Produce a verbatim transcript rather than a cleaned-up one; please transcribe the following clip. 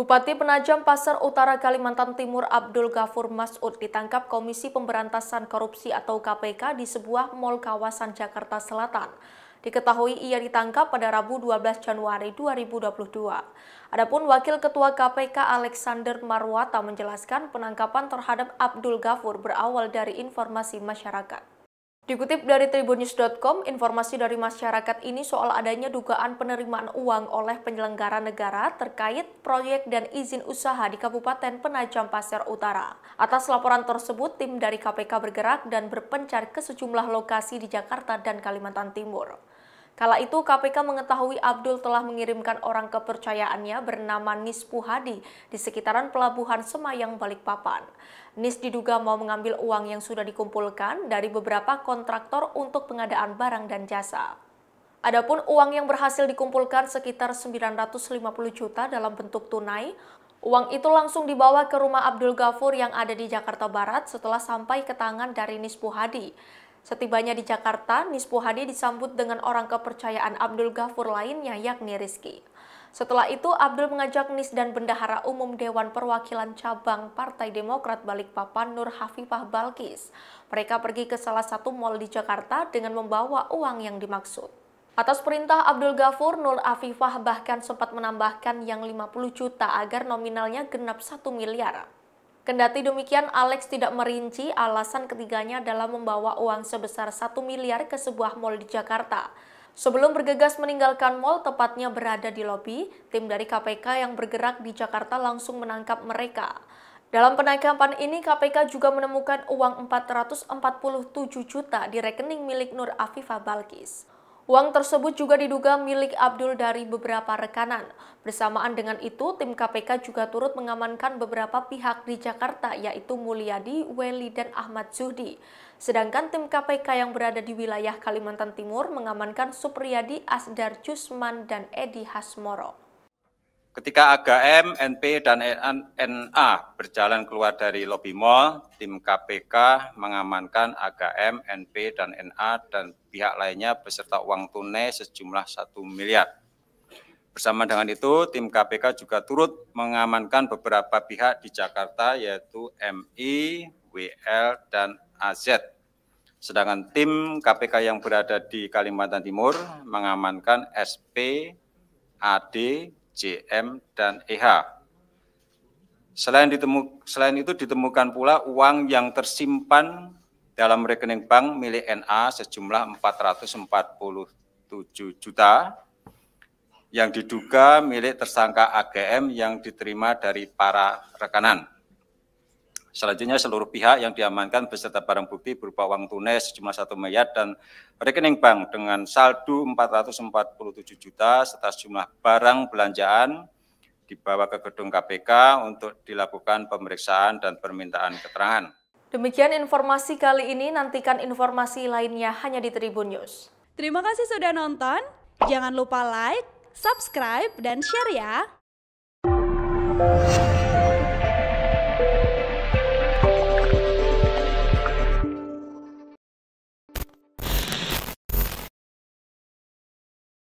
Bupati Penajam Paser Utara Kalimantan Timur Abdul Gafur Mas'ud ditangkap Komisi Pemberantasan Korupsi atau K P K di sebuah mal kawasan Jakarta Selatan. Diketahui ia ditangkap pada Rabu dua belas Januari dua ribu dua puluh dua. Adapun Wakil Ketua K P K Alexander Marwata menjelaskan penangkapan terhadap Abdul Gafur berawal dari informasi masyarakat. Dikutip dari Tribun News dot com, informasi dari masyarakat ini soal adanya dugaan penerimaan uang oleh penyelenggara negara terkait proyek dan izin usaha di Kabupaten Penajam Paser Utara. Atas laporan tersebut, tim dari K P K bergerak dan berpencar ke sejumlah lokasi di Jakarta dan Kalimantan Timur. Kala itu K P K mengetahui Abdul telah mengirimkan orang kepercayaannya bernama Nispu Hadi di sekitaran Pelabuhan Semayang, Balikpapan. Nis diduga mau mengambil uang yang sudah dikumpulkan dari beberapa kontraktor untuk pengadaan barang dan jasa. Adapun uang yang berhasil dikumpulkan sekitar sembilan ratus lima puluh juta dalam bentuk tunai, uang itu langsung dibawa ke rumah Abdul Gafur yang ada di Jakarta Barat setelah sampai ke tangan dari Nispu Hadi. Setibanya di Jakarta, Nispu Hadi disambut dengan orang kepercayaan Abdul Gafur lainnya yakni Rizky. Setelah itu, Abdul mengajak Nis dan Bendahara Umum Dewan Perwakilan Cabang Partai Demokrat Balikpapan Nur Afifah Balkis. Mereka pergi ke salah satu mal di Jakarta dengan membawa uang yang dimaksud. Atas perintah Abdul Gafur, Nur Afifah bahkan sempat menambahkan yang lima puluh juta agar nominalnya genap satu miliar. Kendati demikian, Alex tidak merinci alasan ketiganya dalam membawa uang sebesar satu miliar ke sebuah mal di Jakarta. Sebelum bergegas meninggalkan mal, tepatnya berada di lobi, tim dari K P K yang bergerak di Jakarta langsung menangkap mereka. Dalam penangkapan ini, K P K juga menemukan uang empat ratus empat puluh tujuh juta di rekening milik Nur Afifah Balkis. Uang tersebut juga diduga milik Abdul dari beberapa rekanan. Bersamaan dengan itu, tim K P K juga turut mengamankan beberapa pihak di Jakarta, yaitu Mulyadi, Weli, dan Ahmad Zuhdi. Sedangkan tim K P K yang berada di wilayah Kalimantan Timur mengamankan Supriyadi, Asdar Jusman, dan Edi Hasmoro. Ketika A G M, N P, dan N A berjalan keluar dari lobi mall, tim K P K mengamankan A G M, N P, dan N A dan pihak lainnya beserta uang tunai sejumlah satu miliar. Bersama dengan itu, tim K P K juga turut mengamankan beberapa pihak di Jakarta yaitu M I, W L, dan A Z. Sedangkan tim K P K yang berada di Kalimantan Timur mengamankan S P, A D, J M, dan E H. Selain, ditemu, selain itu ditemukan pula uang yang tersimpan dalam rekening bank milik N A sejumlah empat ratus empat puluh tujuh juta yang diduga milik tersangka A G M yang diterima dari para rekanan. Selanjutnya seluruh pihak yang diamankan beserta barang bukti berupa uang tunai sejumlah satu miliar dan rekening bank dengan saldo empat ratus empat puluh tujuh juta serta sejumlah barang belanjaan dibawa ke gedung K P K untuk dilakukan pemeriksaan dan permintaan keterangan. Demikian informasi kali ini, nantikan informasi lainnya hanya di Tribun News. Terima kasih sudah nonton, jangan lupa like, subscribe, dan share ya!